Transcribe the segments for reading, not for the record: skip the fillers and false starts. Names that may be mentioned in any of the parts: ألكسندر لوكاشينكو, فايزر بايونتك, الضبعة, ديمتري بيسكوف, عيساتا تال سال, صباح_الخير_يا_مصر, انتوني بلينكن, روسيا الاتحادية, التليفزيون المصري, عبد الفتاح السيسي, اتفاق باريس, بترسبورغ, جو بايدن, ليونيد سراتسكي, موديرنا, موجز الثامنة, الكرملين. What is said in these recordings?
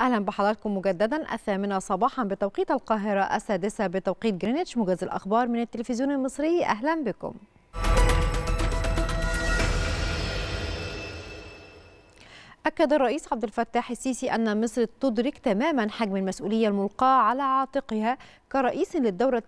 أهلا بحضراتكم مجددا 8 صباحا بتوقيت القاهرة، 6 بتوقيت جرينتش. موجز الأخبار من التلفزيون المصري، أهلا بكم. أكد الرئيس عبد الفتاح السيسي أن مصر تدرك تماما حجم المسؤولية الملقاة على عاتقها كرئيس للدورة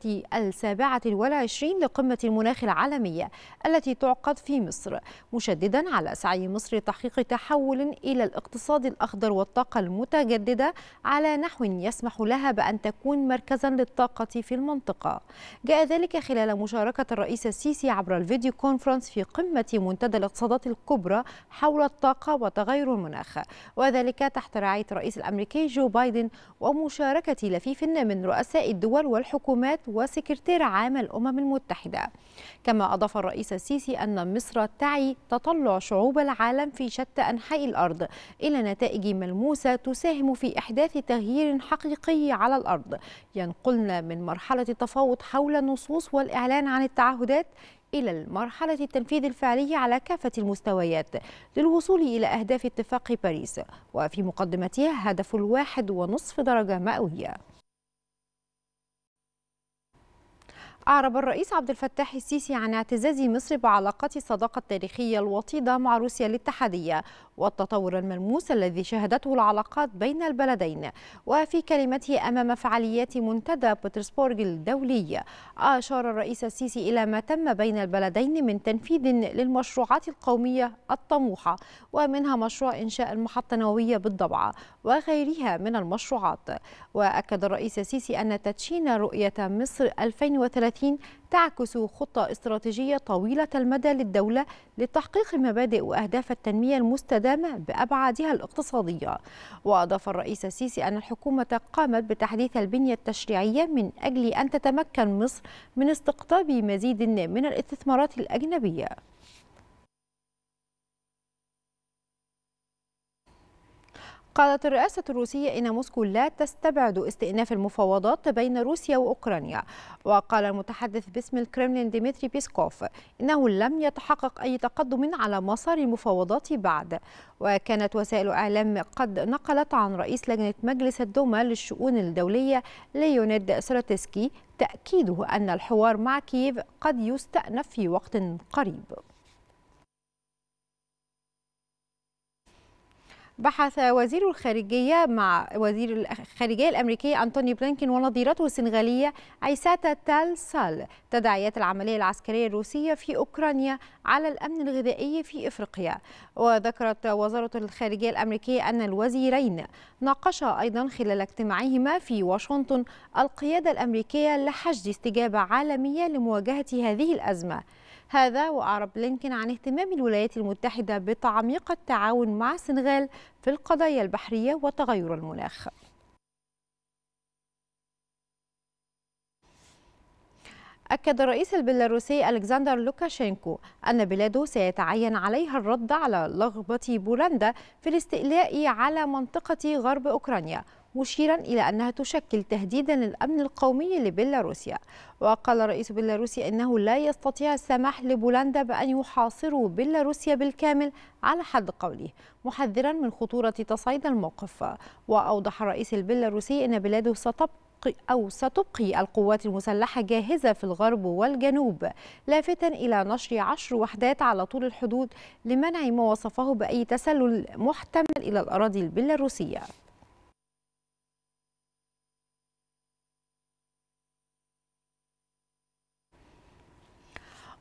27 لقمة المناخ العالمية التي تعقد في مصر، مشددا على سعي مصر لتحقيق تحول إلى الاقتصاد الأخضر والطاقة المتجددة على نحو يسمح لها بأن تكون مركزا للطاقة في المنطقة. جاء ذلك خلال مشاركة الرئيس السيسي عبر الفيديو كونفرنس في قمة منتدى الاقتصادات الكبرى حول الطاقة وتغير المناخ، وذلك تحت رعاية الرئيس الأمريكي جو بايدن ومشاركة لفيف من رؤساء الدول والحكومات وسكرتير عام الأمم المتحدة. كما أضاف الرئيس السيسي أن مصر تعي تطلع شعوب العالم في شتى أنحاء الأرض إلى نتائج ملموسة تساهم في إحداث تغيير حقيقي على الأرض ينقلنا من مرحلة التفاوض حول النصوص والإعلان عن التعهدات إلى المرحلة التنفيذ الفعلي على كافة المستويات للوصول إلى أهداف اتفاق باريس، وفي مقدمتها هدف 1.5 درجة مئوية. أعرب الرئيس عبد الفتاح السيسي عن اعتزاز مصر بعلاقات الصداقة التاريخية الوطيدة مع روسيا الاتحادية والتطور الملموس الذي شهدته العلاقات بين البلدين. وفي كلمته أمام فعاليات منتدى بترسبورغ الدولي، أشار الرئيس السيسي إلى ما تم بين البلدين من تنفيذ للمشروعات القومية الطموحة، ومنها مشروع إنشاء المحطة النووية بالضبعة وغيرها من المشروعات. وأكد الرئيس السيسي أن تدشين رؤية مصر 2030 تعكس خطة استراتيجية طويلة المدى للدولة لتحقيق مبادئ وأهداف التنمية المستدامة بأبعادها الاقتصادية. وأضاف الرئيس السيسي أن الحكومة قامت بتحديث البنية التشريعية من أجل أن تتمكن مصر من استقطاب مزيد من الاستثمارات الأجنبية. قالت الرئاسة الروسية إن موسكو لا تستبعد استئناف المفاوضات بين روسيا وأوكرانيا. وقال المتحدث باسم الكرملين ديمتري بيسكوف إنه لم يتحقق أي تقدم على مسار المفاوضات بعد. وكانت وسائل إعلام قد نقلت عن رئيس لجنة مجلس الدوما للشؤون الدولية ليونيد سراتسكي تأكيده أن الحوار مع كييف قد يستأنف في وقت قريب. بحث وزير الخارجية مع وزير الخارجية الأمريكي انتوني بلينكن ونظيرته السنغالية عيساتا تال سال تداعيات العملية العسكرية الروسية في أوكرانيا على الأمن الغذائي في إفريقيا. وذكرت وزارة الخارجية الأمريكية أن الوزيرين ناقشا أيضا خلال اجتماعهما في واشنطن القيادة الأمريكية لحشد استجابة عالمية لمواجهة هذه الأزمة. هذا وأعرب بلينكن عن اهتمام الولايات المتحدة بتعميق التعاون مع السنغال في القضايا البحرية وتغير المناخ. أكد الرئيس البيلاروسي ألكسندر لوكاشينكو أن بلاده سيتعين عليها الرد على لغبة بولندا في الاستيلاء على منطقة غرب أوكرانيا، مشيرا إلى أنها تشكل تهديدا للأمن القومي لبيلاروسيا. وقال رئيس بيلاروسيا إنه لا يستطيع السماح لبولندا بأن يحاصروا بيلاروسيا بالكامل على حد قوله، محذرا من خطورة تصعيد الموقف. وأوضح الرئيس البيلاروسي إن بلاده ستبقي القوات المسلحة جاهزة في الغرب والجنوب، لافتا إلى نشر 10 وحدات على طول الحدود لمنع ما وصفه بأي تسلل محتمل إلى الأراضي البيلاروسية.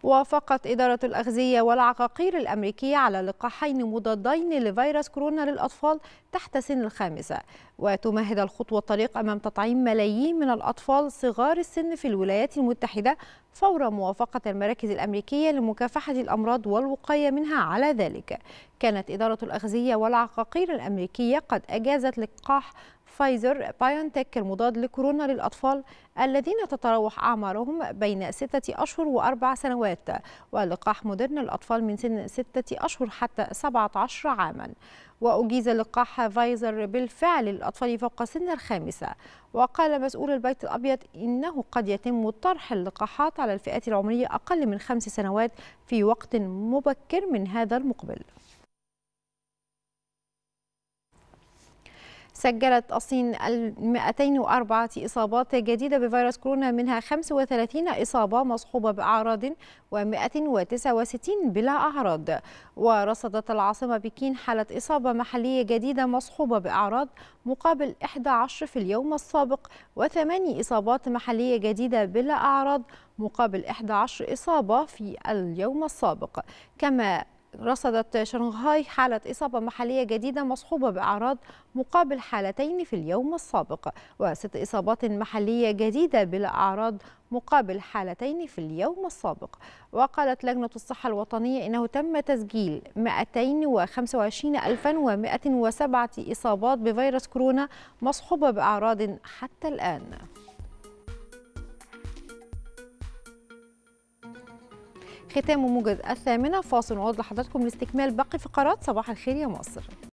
وافقت إدارة الأغذية والعقاقير الأمريكية على لقاحين مضادين لفيروس كورونا للأطفال تحت سن الخامسة، وتمهد الخطوة الطريق أمام تطعيم ملايين من الأطفال صغار السن في الولايات المتحدة فور موافقة المراكز الأمريكية لمكافحة الأمراض والوقاية منها على ذلك. كانت إدارة الأغذية والعقاقير الأمريكية قد أجازت لقاح فايزر بايونتك المضاد لكورونا للأطفال الذين تتراوح أعمارهم بين 6 أشهر و4 سنوات، ولقاح موديرنا للأطفال من سن 6 أشهر حتى 17 عاما. وأجيز لقاح فايزر بالفعل للأطفال فوق سن الخامسة. وقال مسؤول البيت الأبيض إنه قد يتم طرح اللقاحات على الفئات العمرية أقل من 5 سنوات في وقت مبكر من هذا المقبل. سجلت الصين 204 إصابات جديدة بفيروس كورونا، منها 35 إصابة مصحوبة بأعراض و169 بلا أعراض. ورصدت العاصمة بكين حالة إصابة محلية جديدة مصحوبة بأعراض مقابل 11 في اليوم السابق، و8 إصابات محلية جديدة بلا أعراض مقابل 11 إصابة في اليوم السابق. كما رصدت شنغهاي حالة إصابة محلية جديدة مصحوبة بأعراض مقابل حالتين في اليوم السابق، و6 إصابات محلية جديدة بلا أعراض مقابل حالتين في اليوم السابق. وقالت لجنة الصحة الوطنية إنه تم تسجيل 225,107 إصابات بفيروس كورونا مصحوبة بأعراض حتى الآن. ختام موجز الثامنة، فاصل، ونعود لحضراتكم لاستكمال باقي فقرات صباح الخير يا مصر.